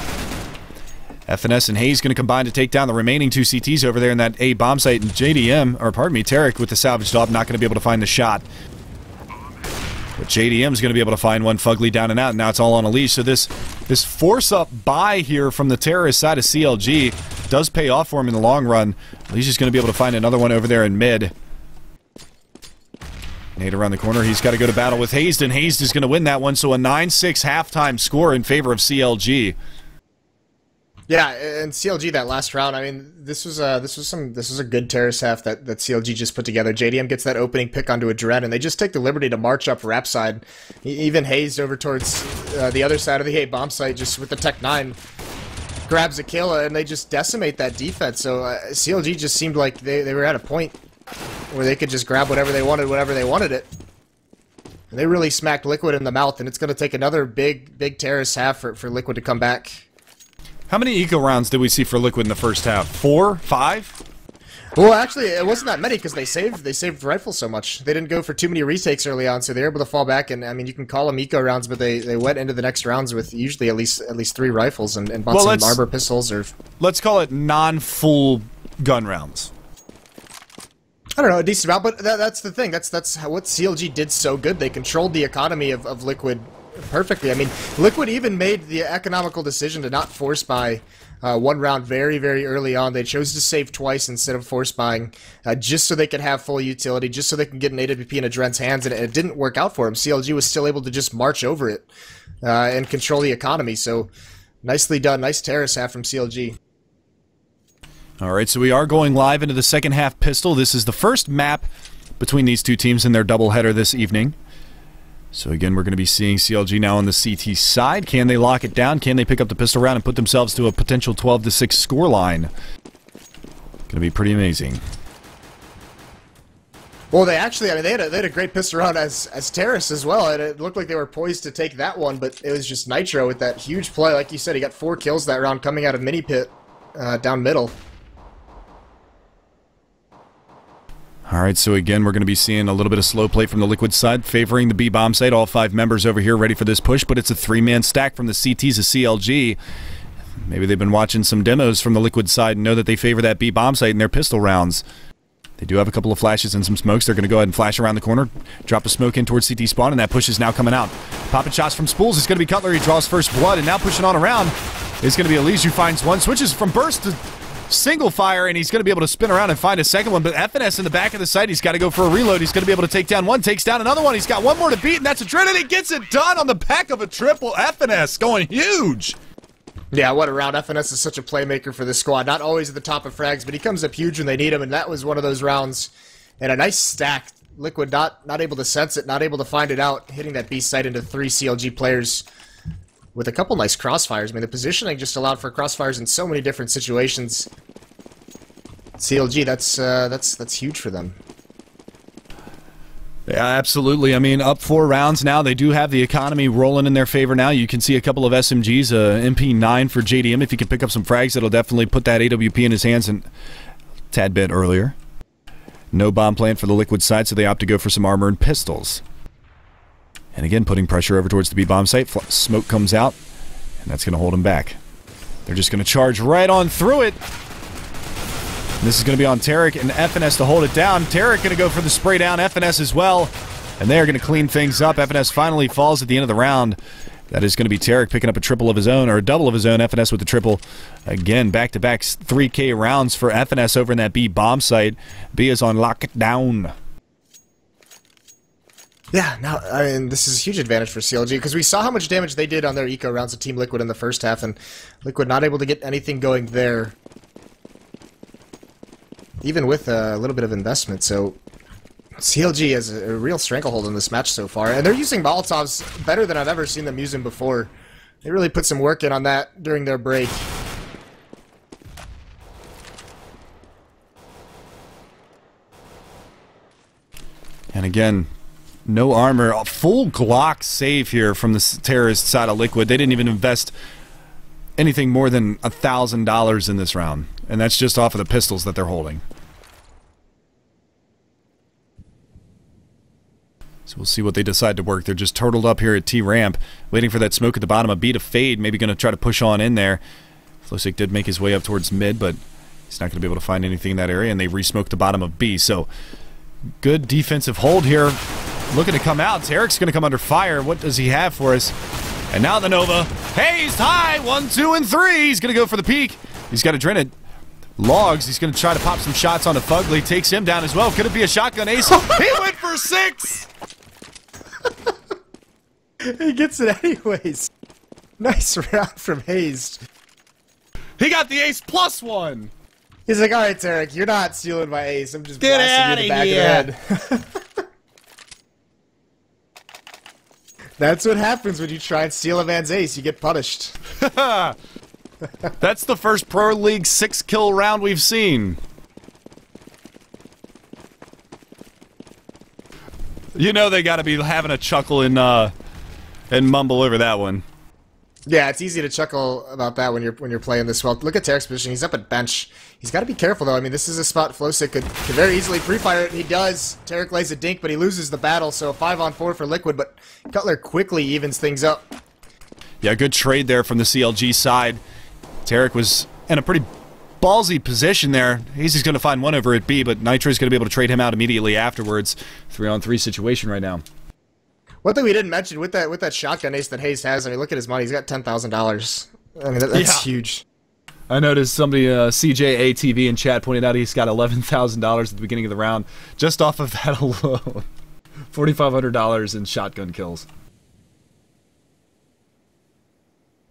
F N S and Hayes going to combine to take down the remaining two C Ts over there in that A bomb site. And J D M, or pardon me, Tarik with the salvaged A W P, not going to be able to find the shot. But J D M is going to be able to find one. Fugly down and out, and now it's all on Aliege. So this this force-up buy here from the terrorist side of C L G does pay off for him in the long run. Aliege is going to be able to find another one over there in mid. Nate around the corner. He's got to go to battle with Hazed, and Hazed is going to win that one. So a nine six halftime score in favor of C L G. Yeah, and C L G that last round. I mean, this was a this was some this was a good terrorist half that that C L G just put together. J D M gets that opening pick onto Adren, and they just take the liberty to march up rap side, even Hazed over towards uh, the other side of the A bomb site, just with the Tech Nine, grabs a kill, and they just decimate that defense. So uh, C L G just seemed like they they were at a point where they could just grab whatever they wanted, whenever they wanted it. And they really smacked Liquid in the mouth, and it's going to take another big big terrorist half for for Liquid to come back. How many eco rounds did we see for Liquid in the first half? Four? Five? Well, actually, it wasn't that many because they saved they saved rifles so much. They didn't go for too many retakes early on, so they were able to fall back. And I mean, you can call them eco rounds, but they, they went into the next rounds with usually at least at least three rifles and, and bought well, some armor pistols or. Let's call it non-full gun rounds. I don't know, a decent amount, but that, that's the thing. That's that's how, what C L G did so good. They controlled the economy of, of Liquid. Perfectly. I mean, Liquid even made the economical decision to not force buy uh, one round very, very early on. They chose to save twice instead of force buying, uh, just so they could have full utility, just so they can get an A W P in Adren's hands, and it didn't work out for him. C L G was still able to just march over it uh, and control the economy. So, nicely done. Nice terrace half from C L G. All right, so we are going live into the second half pistol. This is the first map between these two teams in their doubleheader this evening. So again, we're going to be seeing C L G now on the C T side. Can they lock it down? Can they pick up the pistol round and put themselves to a potential twelve to six score line? Going to be pretty amazing. Well, they actually, I mean, they had a, they had a great pistol round as, as terrorists as well, and it looked like they were poised to take that one, but it was just Nitro with that huge play. Like you said, he got four kills that round coming out of mini pit uh, down middle. All right, so again, we're going to be seeing a little bit of slow play from the Liquid side, favoring the B-bomb site. All five members over here ready for this push, but it's a three-man stack from the C Ts of C L G. Maybe they've been watching some demos from the Liquid side and know that they favor that B-bomb site in their pistol rounds. They do have a couple of flashes and some smokes. They're going to go ahead and flash around the corner, drop a smoke in towards C T spawn, and that push is now coming out. Popping shots from Spools. It's going to be Cutler. He draws first blood, and now pushing on around is going to be Aliege, who finds one. Switches from burst to... single fire, and he's going to be able to spin around and find a second one, but F N S in the back of the site, he's got to go for a reload. He's going to be able to take down one, takes down another one. He's got one more to beat, and that's Adrenity. Gets it done on the back of a triple. F N S going huge. Yeah, what a round. F N S is such a playmaker for this squad. Not always at the top of frags, but he comes up huge when they need him, and that was one of those rounds. And a nice stack. Liquid not, not able to sense it, not able to find it out, hitting that B site into three C L G players with a couple nice crossfires. I mean, the positioning just allowed for crossfires in so many different situations. C L G, that's uh, that's that's huge for them. Yeah, absolutely. I mean, up four rounds now. They do have the economy rolling in their favor now. You can see a couple of S M Gs, uh, M P nine for J D M. If he can pick up some frags, that'll definitely put that A W P in his hands and a tad bit earlier. No bomb plant for the Liquid side, so they opt to go for some armor and pistols. And again, putting pressure over towards the B-bomb site. Smoke comes out, and that's going to hold him back. They're just going to charge right on through it. And this is going to be on Tarik and F N S to hold it down. Tarik going to go for the spray down, F N S as well. And they're going to clean things up. F N S finally falls at the end of the round. That is going to be Tarik picking up a triple of his own, or a double of his own. F N S with the triple. Again, back-to-back three K rounds for F N S over in that B bomb site. B is on lockdown. Yeah, no, I mean, this is a huge advantage for C L G, because we saw how much damage they did on their eco rounds to Team Liquid in the first half, and Liquid not able to get anything going there, even with a little bit of investment, so C L G has a real stranglehold in this match so far, and they're using Molotovs better than I've ever seen them use them before. They really put some work in on that during their break. And again, no armor. A full Glock save here from the terrorist side of Liquid. They didn't even invest anything more than one thousand dollars in this round, and that's just off of the pistols that they're holding. So we'll see what they decide to work. They're just turtled up here at T-Ramp, waiting for that smoke at the bottom. A beat of fade, maybe going to try to push on in there. FlowSick did make his way up towards mid, but he's not going to be able to find anything in that area, and they re-smoked the bottom of B. So, good defensive hold here. Looking to come out. Tarik's going to come under fire. What does he have for us? And now the Nova. Hazed high. One, two, and three. He's going to go for the peak. He's got Adren. Logs. He's going to try to pop some shots onto Fugly. Takes him down as well. Could it be a shotgun ace? He went for six! He gets it anyways. Nice round from Hazed. He got the ace plus one. He's like, all right, Tarik, you're not stealing my ace. I'm just Get blasting you in the back here. Of the head. That's what happens when you try and steal a man's ace. You get punished. That's the first Pro League six-kill round we've seen. You know they got to be having a chuckle in... Uh, And mumble over that one. Yeah, it's easy to chuckle about that when you're when you're playing this well. Look at Tarik's position. He's up at bench. He's got to be careful, though. I mean, this is a spot FlowSick could, could very easily pre-fire it, and he does. Tarik lays a dink, but he loses the battle, so a five on four for Liquid, but Cutler quickly evens things up. Yeah, good trade there from the C L G side. Tarik was in a pretty ballsy position there. He's just going to find one over at B, but Nitro's going to be able to trade him out immediately afterwards. three on three situation right now. One thing we didn't mention with that with that shotgun ace that Hayes has, I mean, look at his money. He's got ten thousand dollars. I mean, that, that's yeah. huge. I noticed somebody uh, C J A T V in chat pointed out he's got eleven thousand dollars at the beginning of the round, just off of that alone. Forty five hundred dollars in shotgun kills.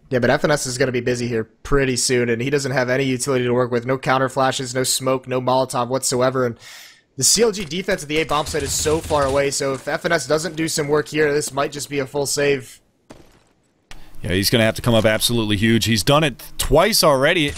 Yeah, but F N S is going to be busy here pretty soon, and he doesn't have any utility to work with. No counter flashes, no smoke, no Molotov whatsoever, and. The C L G defense at the A bomb site is so far away, so if F N S doesn't do some work here, this might just be a full save. Yeah, he's going to have to come up absolutely huge. He's done it twice already,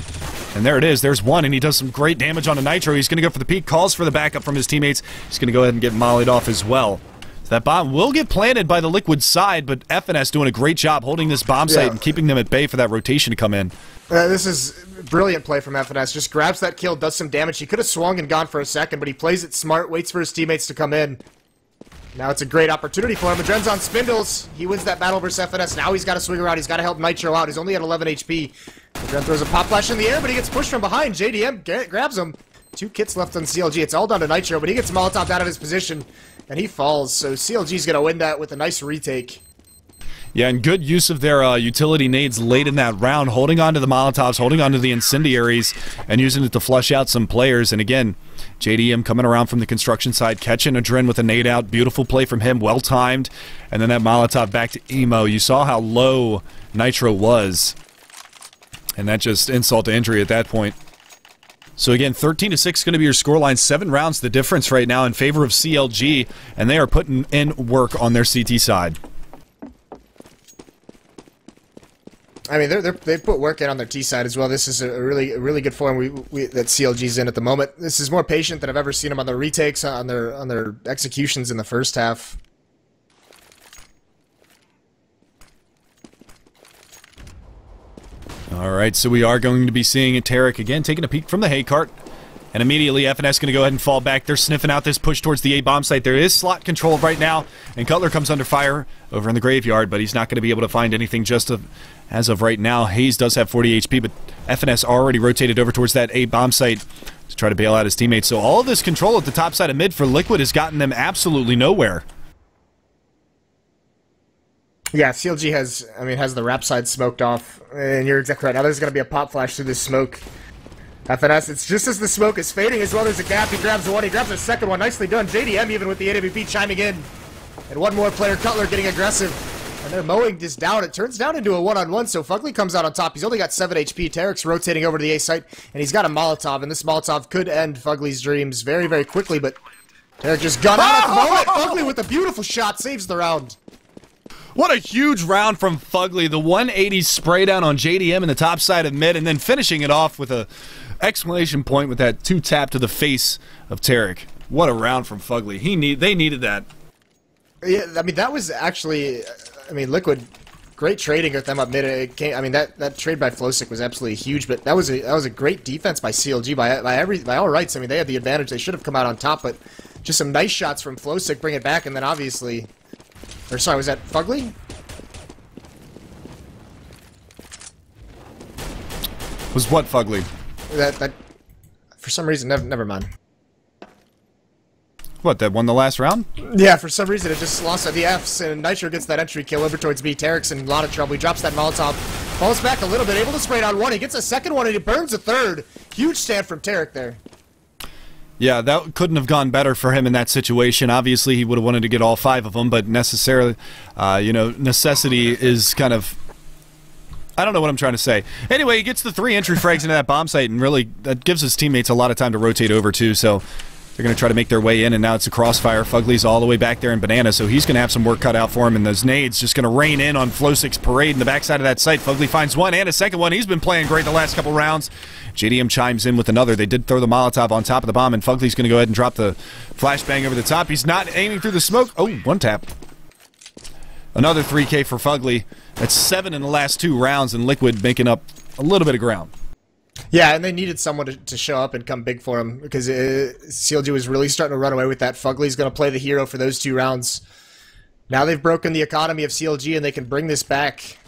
and there it is. There's one, and he does some great damage on a Nitro. He's going to go for the peak, calls for the backup from his teammates. He's going to go ahead and get mollied off as well. So that bomb will get planted by the Liquid side, but F N S doing a great job holding this bomb site yeah. and keeping them at bay for that rotation to come in. Uh, this is... Brilliant play from F N S. Just grabs that kill, does some damage. He could have swung and gone for a second, but he plays it smart, waits for his teammates to come in. Now it's a great opportunity for him. Adren's on spindles. He wins that battle versus F N S. Now he's got to swing around. He's got to help Nitro out. He's only at eleven H P. Adren throws a pop flash in the air, but he gets pushed from behind. J D M grabs him. Two kits left on C L G. It's all down to Nitro, but he gets Molotov out of his position, and he falls. So C L G's going to win that with a nice retake. Yeah, and good use of their uh, utility nades late in that round, holding on to the Molotovs, holding on to the incendiaries, and using it to flush out some players. And again, J D M coming around from the construction side, catching Adren with a nade out. Beautiful play from him, well-timed. And then that Molotov back to Emo. You saw how low Nitro was. And that just insult to injury at that point. So again, thirteen to six is going to be your scoreline. Seven rounds the difference right now in favor of C L G, and they are putting in work on their C T side. I mean, they're, they're, they put work in on their T side as well. This is a really a really good form we, we, that C L G's in at the moment. This is more patient than I've ever seen them on their retakes, on their on their executions in the first half. All right, so we are going to be seeing Tarik again taking a peek from the hay cart. And immediately, F N S going to go ahead and fall back. They're sniffing out this push towards the A bomb site. There is slot control right now, and Cutler comes under fire over in the graveyard, but he's not going to be able to find anything just of, as of right now. Hayes does have forty H P, but F N S already rotated over towards that A bomb site to try to bail out his teammates. So all of this control at the top side of mid for Liquid has gotten them absolutely nowhere. Yeah, C L G has, I mean, has the wrap side smoked off, and you're exactly right. Now there's going to be a pop flash through this smoke. F N S, it's just as the smoke is fading as well. There's a gap. He grabs the one. He grabs the second one. Nicely done. J D M even with the A W P chiming in. And one more player, Cutler, getting aggressive. And they're mowing this down. It turns down into a one-on-one, so Fugly comes out on top. He's only got seven H P. Tarek's rotating over to the A site, and he's got a Molotov. And this Molotov could end Fugly's dreams very, very quickly, but Tarik just got out of the moment. Fugly with a beautiful shot saves the round. What a huge round from Fugly. The one eighty spray down on J D M in the top side of mid, and then finishing it off with an exclamation point with that two tap to the face of Tarik. What a round from Fugly. He need they needed that. Yeah, I mean that was actually, I mean Liquid, great trading with them up mid. It came, I mean that that trade by FlowSick was absolutely huge, but that was a that was a great defense by C L G by by every by all rights. I mean they had the advantage. They should have come out on top, but just some nice shots from FlowSick bring it back, and then obviously. Or sorry, was that Fugly? Was what Fugly? That, that for some reason, never, never mind. What, that won the last round? Yeah, for some reason it just lost at the F's, and Nitro gets that entry kill over towards B. Tarek's in a lot of trouble. He drops that Molotov, falls back a little bit, able to spray down one. He gets a second one, and he burns a third. Huge stand from Tarik there. Yeah, that couldn't have gone better for him in that situation. Obviously, he would have wanted to get all five of them, but necessarily, uh, you know, necessity is kind of... I don't know what I'm trying to say. Anyway, he gets the three entry frags into that bomb site, and really, that gives his teammates a lot of time to rotate over, too, so they're going to try to make their way in, and now it's a crossfire. Fugly's all the way back there in Banana, so he's going to have some work cut out for him, and those nades just going to rain in on FlowSick's parade in the backside of that site. Fugly finds one and a second one. He's been playing great the last couple rounds. J D M chimes in with another. They did throw the Molotov on top of the bomb, and Fugly's going to go ahead and drop the flashbang over the top. He's not aiming through the smoke. Oh, one tap. Another three K for Fugly. That's seven in the last two rounds, and Liquid making up a little bit of ground. Yeah, and they needed someone to, to show up and come big for him, because uh, C L G was really starting to run away with that. Fugly's going to play the hero for those two rounds. Now they've broken the economy of C L G, and they can bring this back.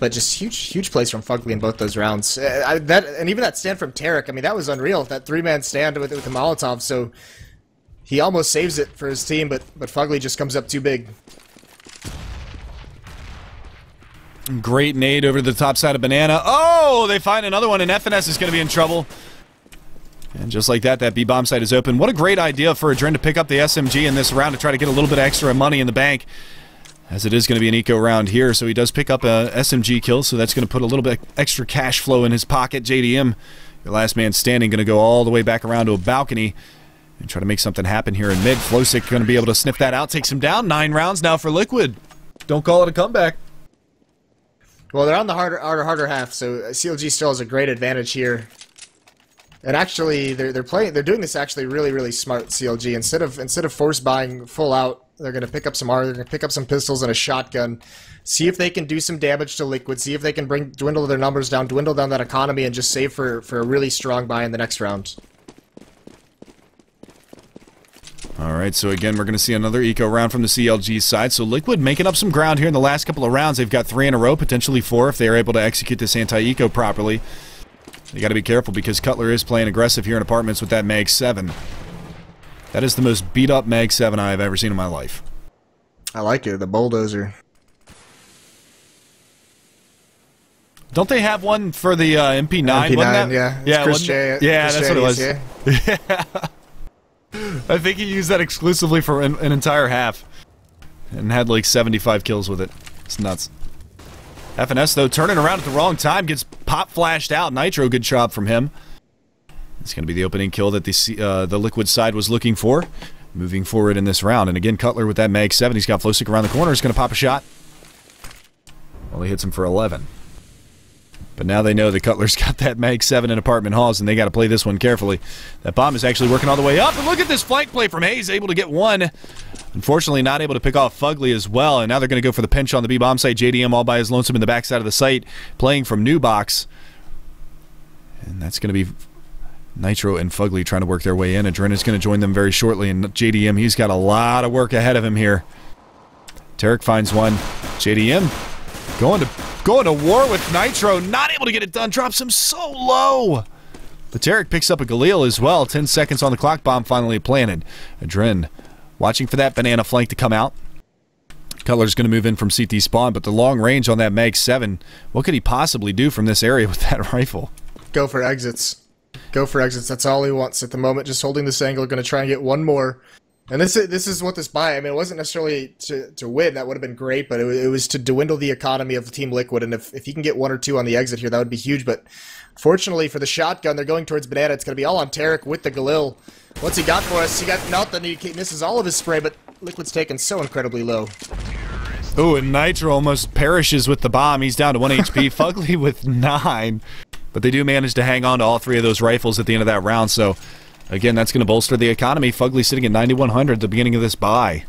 But just huge, huge plays from Fugly in both those rounds. Uh, I, that and even that stand from Tarik, I mean, that was unreal. That three-man stand with, with the Molotov, so he almost saves it for his team, but, but Fugly just comes up too big. Great nade over to the top side of Banana. Oh, they find another one, and F N S is going to be in trouble. And just like that, that B-bomb site is open. What a great idea for Adren to pick up the S M G in this round to try to get a little bit of extra money in the bank, as it is going to be an eco round here. So he does pick up a S M G kill, so that's going to put a little bit extra cash flow in his pocket. J D M, the last man standing, going to go all the way back around to a balcony and try to make something happen here in mid. FlowSick going to be able to sniff that out, takes him down. Nine rounds now for Liquid. Don't call it a comeback. Well, they're on the harder, harder, harder half, so C L G still has a great advantage here. And actually, they're they're playing, they're doing this actually really, really smart. C L G instead of instead of force buying full out, they're going to pick up some armor, they're going to pick up some pistols and a shotgun, see if they can do some damage to Liquid, see if they can bring dwindle their numbers down, dwindle down that economy, and just save for for a really strong buy in the next round. Alright, so again, we're going to see another eco round from the C L G side. So Liquid making up some ground here in the last couple of rounds. They've got three in a row, potentially four, if they're able to execute this anti-eco properly. They got to be careful because Cutler is playing aggressive here in apartments with that Mag seven. That is the most beat-up Mag seven I have ever seen in my life. I like it, the bulldozer. Don't they have one for the uh, M P nine? M P nine, that? yeah. It's yeah, Chris J, yeah Chris that's J what it was. Yeah. yeah. I think he used that exclusively for an, an entire half and had like seventy-five kills with it. It's nuts. F N S, though, turning around at the wrong time, gets pop flashed out. Nitro, good job from him. It's going to be the opening kill that the, uh, the Liquid side was looking for moving forward in this round. And again, Cutler with that Mag seven. He's got FlowSick around the corner. He's going to pop a shot. Well, he hits him for eleven. But now they know that Cutler's got that Mag seven in apartment halls, and they got to play this one carefully. That bomb is actually working all the way up, and look at this flank play from Hayes, able to get one. Unfortunately, not able to pick off Fugly as well, and now they're going to go for the pinch on the B-bomb site. J D M all by his lonesome in the backside of the site, playing from New Box. And that's going to be Nitro and Fugly trying to work their way in. Adren is going to join them very shortly, and J D M, he's got a lot of work ahead of him here. Tarik finds one. J D M going to going to war with Nitro, not able to get it done, drops him so low. But Tarik picks up a Galil as well. Ten seconds on the clock, bomb finally planted. Adren watching for that banana flank to come out. Cutler's going to move in from C T spawn, but the long range on that Mag seven, what could he possibly do from this area with that rifle? Go for exits. Go for exits. That's all he wants at the moment. Just holding this angle, going to try and get one more. And this is, this is what this buy, I mean, it wasn't necessarily to, to win. That would have been great, but it, it was to dwindle the economy of Team Liquid. And if, if he can get one or two on the exit here, that would be huge. But fortunately for the shotgun, they're going towards banana. It's going to be all on Tarik with the Galil. What's he got for us? He got nothing. He misses all of his spray, but Liquid's taken so incredibly low. Ooh, and Nitro almost perishes with the bomb. He's down to one H P. Fugly with nine. But they do manage to hang on to all three of those rifles at the end of that round. So, again, that's going to bolster the economy. Fugly sitting at ninety-one hundred at the beginning of this buy.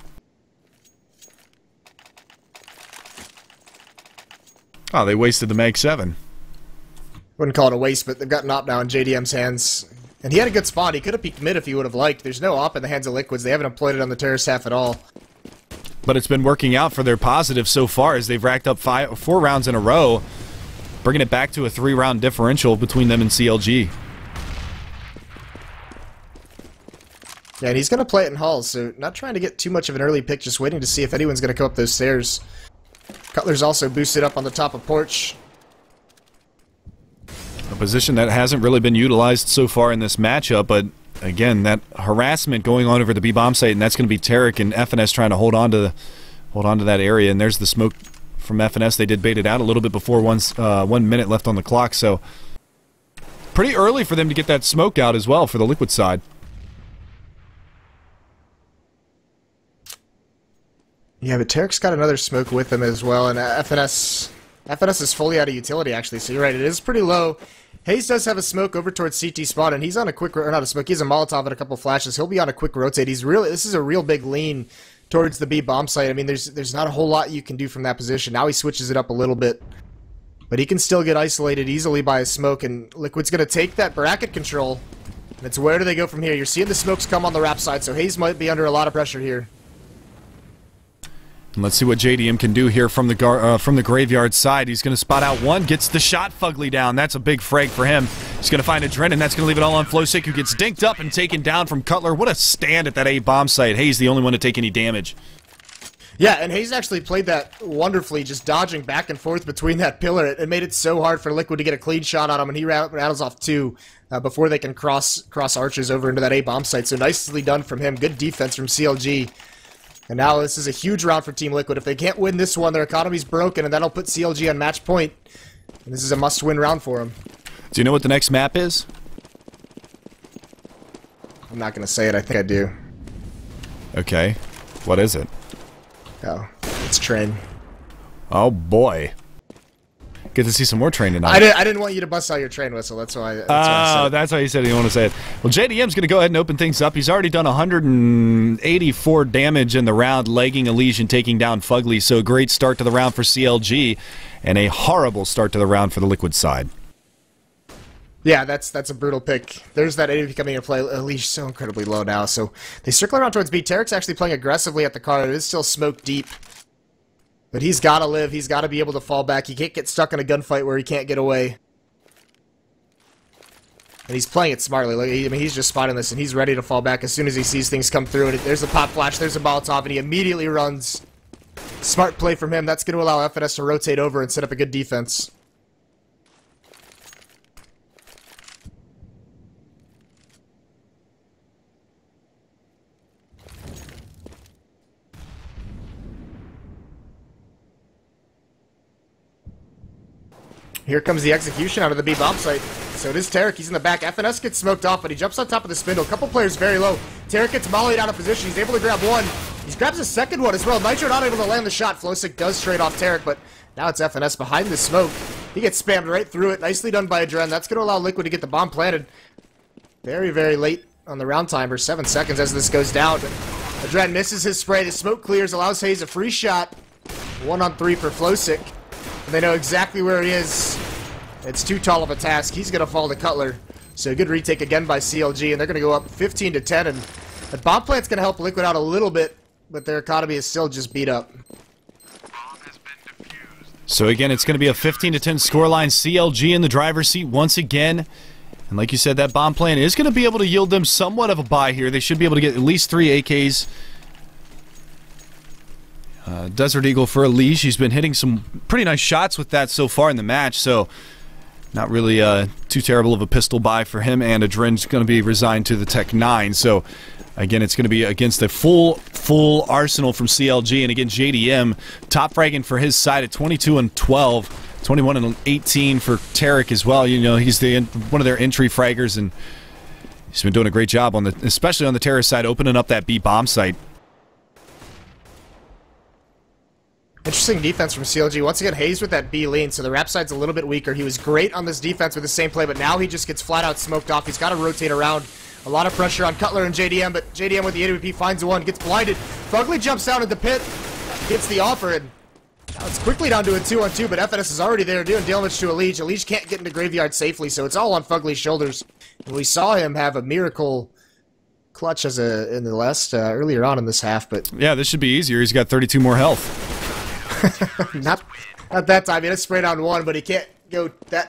Oh, they wasted the Mag seven. Wouldn't call it a waste, but they've got an op now in J D M's hands. And he had a good spot. He could have peeked mid if he would have liked. There's no op in the hands of Liquids. They haven't employed it on the terrace half at all. But it's been working out for their positive so far as they've racked up five, four rounds in a row, bringing it back to a three-round differential between them and C L G. Yeah, and he's going to play it in halls, so not trying to get too much of an early pick, just waiting to see if anyone's going to come up those stairs. Cutler's also boosted up on the top of porch. A position that hasn't really been utilized so far in this matchup, but again, that harassment going on over the B-bomb site, and that's going to be Tarik and F N S trying to hold on to, hold on to that area. And there's the smoke from F N S. They did bait it out a little bit before once, uh, one minute left on the clock, so pretty early for them to get that smoke out as well for the Liquid side. Yeah, but Tarek's got another smoke with him as well, and F N S... F N S is fully out of utility, actually, so you're right, it is pretty low. Hazed does have a smoke over towards C T spawn, and he's on a quick, or not a smoke, he's a Molotov and a couple flashes. He'll be on a quick rotate. He's really, this is a real big lean towards the B bomb site. I mean, there's there's not a whole lot you can do from that position. Now he switches it up a little bit, but he can still get isolated easily by his smoke, and Liquid's going to take that bracket control. And it's where do they go from here? You're seeing the smokes come on the wrap side, so Hazed might be under a lot of pressure here. Let's see what J D M can do here from the gar uh, from the graveyard side. He's going to spot out one, gets the shot Fugly down. That's a big frag for him. He's going to find Adren, and that's going to leave it all on FlowSick, who gets dinked up and taken down from Cutler. What a stand at that A bomb site. Hayes the only one to take any damage. Yeah, and Hayes actually played that wonderfully, just dodging back and forth between that pillar. It, it made it so hard for Liquid to get a clean shot on him, and he rattles off two uh, before they can cross cross arches over into that A bomb site. So nicely done from him. Good defense from C L G. And now this is a huge round for Team Liquid. If they can't win this one, their economy's broken, and that'll put C L G on match point. And this is a must-win round for them. Do you know what the next map is? I'm not going to say it. I think I do. Okay. What is it? Oh, it's Train. Oh, boy. Get to see some more Train tonight. I, did, I didn't want you to bust out your Train whistle. That's why. That's oh, why that's why you said you didn't want to say it. Well, J D M's going to go ahead and open things up. He's already done one hundred eighty-four damage in the round, legging Aliege and taking down Fugly. So a great start to the round for C L G, and a horrible start to the round for the Liquid side. Yeah, that's that's a brutal pick. There's that A D C coming into play. Aliege so incredibly low now. So they circle around towards B. Tarek's actually playing aggressively at the car. It is still smoke deep. But he's got to live. He's got to be able to fall back. He can't get stuck in a gunfight where he can't get away. And he's playing it smartly. Like, I mean, he's just spotting this, and he's ready to fall back as soon as he sees things come through. And there's a pop flash. There's a Molotov, and he immediately runs. Smart play from him. That's going to allow F N S to rotate over and set up a good defense. Here comes the execution out of the B bomb site. So it is Tarik. He's in the back. F N S gets smoked off, but he jumps on top of the spindle. A couple players very low. Tarik gets mollied out of position. He's able to grab one. He grabs a second one as well. Nitro not able to land the shot. FlowSick does trade off Tarik, but now it's F N S behind the smoke. He gets spammed right through it. Nicely done by Adren. That's going to allow Liquid to get the bomb planted. Very, very late on the round timer. Seven seconds as this goes down. But Adren misses his spray. The smoke clears, allows Hayes a free shot. One on three for FlowSick. And they know exactly where he is. It's too tall of a task. He's going to fall to Cutler. So good retake again by C L G, and they're going to go up fifteen to ten. And the bomb plant's going to help Liquid out a little bit, but their economy is still just beat up. So again, it's going to be a fifteen to ten scoreline. C L G in the driver's seat once again. And like you said, that bomb plant is going to be able to yield them somewhat of a buy here. They should be able to get at least three A Ks. Uh, Desert Eagle for Aliege. He's been hitting some pretty nice shots with that so far in the match, so not really uh, too terrible of a pistol buy for him. And Adren's going to be resigned to the Tech nine. So again, it's going to be against a full, full arsenal from C L G. And again, J D M top fragging for his side at twenty-two and twelve. twenty-one and eighteen for Tarik as well. You know, he's the one of their entry fraggers, and he's been doing a great job on the, especially on the terrorist side, opening up that B bomb site. Interesting defense from C L G. Once again, Hazed with that B lean, so the wrap side's a little bit weaker. He was great on this defense with the same play, but now he just gets flat out smoked off. He's got to rotate around. A lot of pressure on Cutler and J D M, but J D M with the A W P finds one, gets blinded. Fugly jumps down at the pit, gets the offer, and now it's quickly down to a two on two, but F N S is already there doing damage to Aliege. Aliege can't get into Graveyard safely, so it's all on Fugly's shoulders. And we saw him have a miracle clutch as a in the last uh, earlier on in this half, but yeah, this should be easier. He's got thirty-two more health. not, not that time. He just sprayed on one, but he can't go that